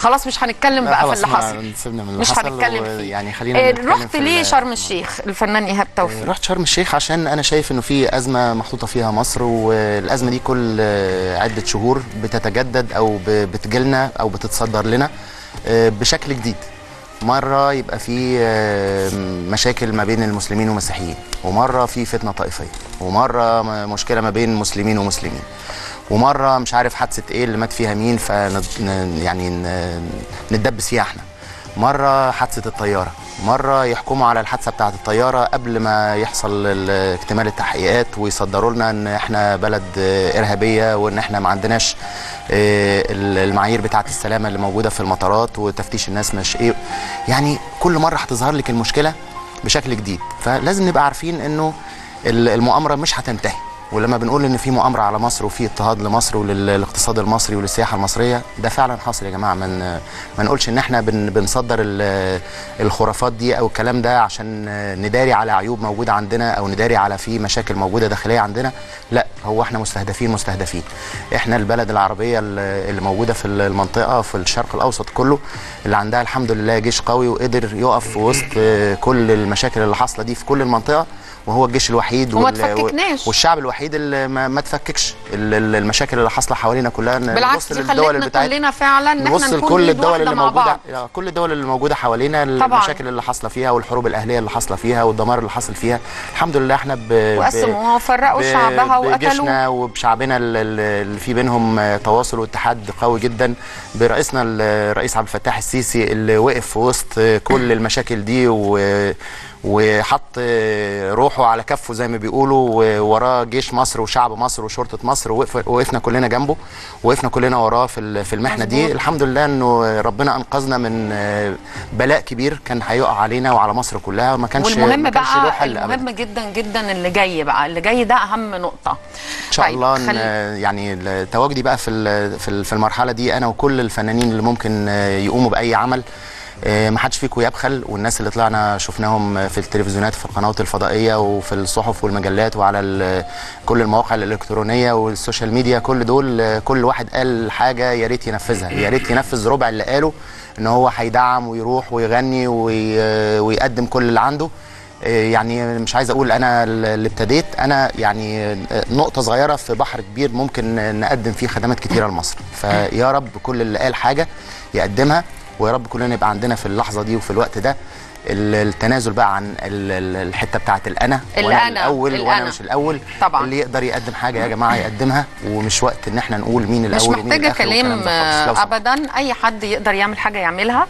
خلاص مش هنتكلم بقى في اللي حصل، مش هنتكلم فيه. يعني خلينا رحت ليه شرم الشيخ الفنان إيهاب توفيق؟ رحت شرم الشيخ عشان انا شايف انه في ازمه محطوطه فيها مصر، والازمه دي كل عده شهور بتتجدد او بتجيلنا او بتتصدر لنا بشكل جديد. مره يبقى في مشاكل ما بين المسلمين والمسيحيين، ومره في فتنه طائفيه، ومره مشكله ما بين مسلمين ومسلمين، ومره مش عارف حادثه ايه اللي مات فيها مين يعني نتدبس فيها احنا، مره حادثه الطياره، مره يحكموا على الحادثه بتاعه الطياره قبل ما يحصل اكتمال التحقيقات ويصدروا لنا ان احنا بلد ارهابيه، وان احنا ما عندناش المعايير بتاعه السلامه اللي موجوده في المطارات وتفتيش الناس مش ايه. يعني كل مره هتظهر لك المشكله بشكل جديد، فلازم نبقى عارفين انه المؤامره مش هتنتهي. ولما بنقول ان في مؤامره على مصر وفي اضطهاد لمصر وللاقتصاد المصري وللسياحه المصريه، ده فعلا حاصل يا جماعه. ما نقولش ان احنا بنصدر الخرافات دي او الكلام ده عشان نداري على عيوب موجوده عندنا او نداري على في مشاكل موجوده داخليه عندنا. لا، هو احنا مستهدفين. احنا البلد العربيه اللي موجوده في المنطقه في الشرق الاوسط كله، اللي عندها الحمد لله جيش قوي وقدر يقف في وسط كل المشاكل اللي حاصله دي في كل المنطقه، وهو الجيش الوحيد والشعب الوحيد اللي ما تفككش. المشاكل اللي حاصله حوالينا كلها، بالعكس دي خلتنا فعلا ان احنا نكون كل الدول اللي موجوده، كل الدول اللي موجوده حوالينا، المشاكل اللي حاصله فيها والحروب الاهليه اللي حاصله فيها والدمار اللي حاصل فيها، الحمد لله احنا وقسموها وفرقوا شعبها وقتلوه، وبشعبنا اللي في بينهم تواصل واتحاد قوي جدا، برئيسنا الرئيس عبد الفتاح السيسي اللي وقف في وسط كل المشاكل دي وحط روحه على كفه زي ما بيقولوا، وراه جيش مصر وشعب مصر وشرطه مصر، وقفنا كلنا جنبه، وقفنا كلنا وراه في المحنه دي. الحمد لله انه ربنا انقذنا من بلاء كبير كان هيقع علينا وعلى مصر كلها، وما كانش له حل ابدا. المهم جدا جدا اللي جاي ده اهم نقطه ان شاء الله. يعني تواجدي بقى في المرحله دي انا وكل الفنانين اللي ممكن يقوموا باي عمل، ما حدش فيكم يبخل، والناس اللي طلعنا شفناهم في التلفزيونات في القنوات الفضائيه وفي الصحف والمجلات وعلى كل المواقع الالكترونيه والسوشيال ميديا، كل دول كل واحد قال حاجه يا ريت ينفذها، يا ريت ينفذ ربع اللي قاله ان هو هيدعم ويروح ويغني ويقدم كل اللي عنده. يعني مش عايز اقول انا اللي ابتديت، انا يعني نقطه صغيره في بحر كبير ممكن نقدم فيه خدمات كتيره لمصر، فيا رب كل اللي قال حاجه يقدمها، ويا رب كلنا يبقى عندنا في اللحظه دي وفي الوقت ده التنازل بقى عن الحته بتاعت الانا الاول وانا مش الاول. طبعا اللي يقدر يقدم حاجه يا جماعه يقدمها، ومش وقت ان احنا نقول مين الاول ومين الاخر. مش محتاجه كلام ابدا، اي حد يقدر يعمل حاجه يعملها.